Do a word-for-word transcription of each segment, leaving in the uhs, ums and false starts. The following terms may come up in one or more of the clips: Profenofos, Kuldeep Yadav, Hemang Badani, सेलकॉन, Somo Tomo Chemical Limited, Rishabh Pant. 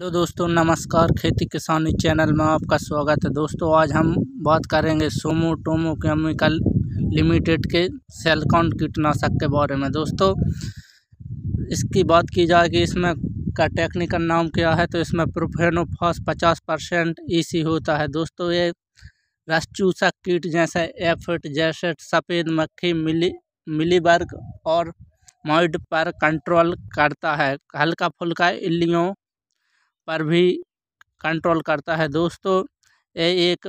Hello दोस्तों, नमस्कार। खेती किसानी चैनल में आपका स्वागत है। दोस्तों, आज हम बात करेंगे सोमो टोमो केमिकल लिमिटेड के सेलकॉन कीटनाशक के बारे में। दोस्तों, इसकी बात की जाए कि इसमें का टेक्निकल नाम क्या है, तो इसमें प्रोफेनोफॉस पचास परसेंट ईसी होता है। दोस्तों, ये रस चूसक कीट जैसे एफिड, जैसेट, सफ़ेद मक्खी, मिली मिलीबर्ग और मॉइड पर कंट्रोल करता है। हल्का फुल्का इल्लियों पर भी कंट्रोल करता है। दोस्तों, ये एक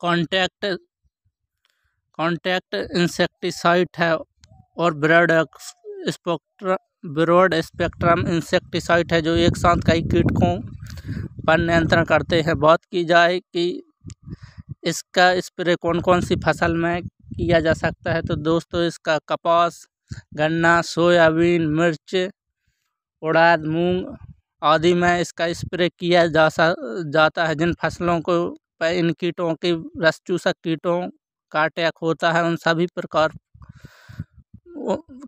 कॉन्टैक्ट कॉन्टैक्ट इंसेक्टिसाइड है और broad spectrum broad spectrum insecticide है, जो एक साथ कई कीटों पर नियंत्रण करते हैं। बात की जाए कि इसका स्प्रे कौन कौन सी फसल में किया जा सकता है, तो दोस्तों इसका कपास, गन्ना, सोयाबीन, मिर्च, उड़द, मूंग आदि में इसका स्प्रे किया जा जाता है। जिन फसलों को पर इन कीटों के रस चूसक कीटों का अटैक होता है, उन सभी प्रकार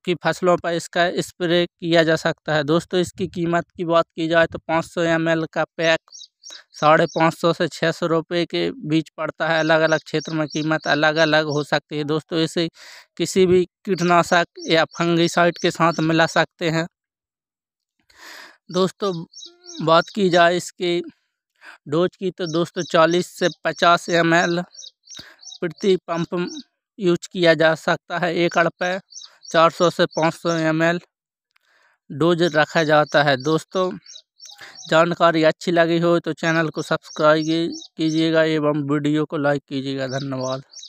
की फसलों पर इसका स्प्रे किया जा सकता है। दोस्तों, इसकी कीमत की बात की जाए तो पाँच सौ एम एल का पैक साढ़े पाँच सौ से छः सौ रुपये के बीच पड़ता है। अलग अलग क्षेत्र में कीमत अलग अलग हो सकती है। दोस्तों, इसे किसी भी कीटनाशक या फंगिसाइड के साथ मिला सकते हैं। दोस्तों, बात की जाए इसकी डोज की, तो दोस्तों चालीस से पचास एम एल प्रति पंप यूज किया जा सकता है। एकड़ पर चार सौ से पाँच सौ एम एल डोज रखा जाता है। दोस्तों, जानकारी अच्छी लगी हो तो चैनल को सब्सक्राइब कीजिएगा एवं वीडियो को लाइक कीजिएगा। धन्यवाद।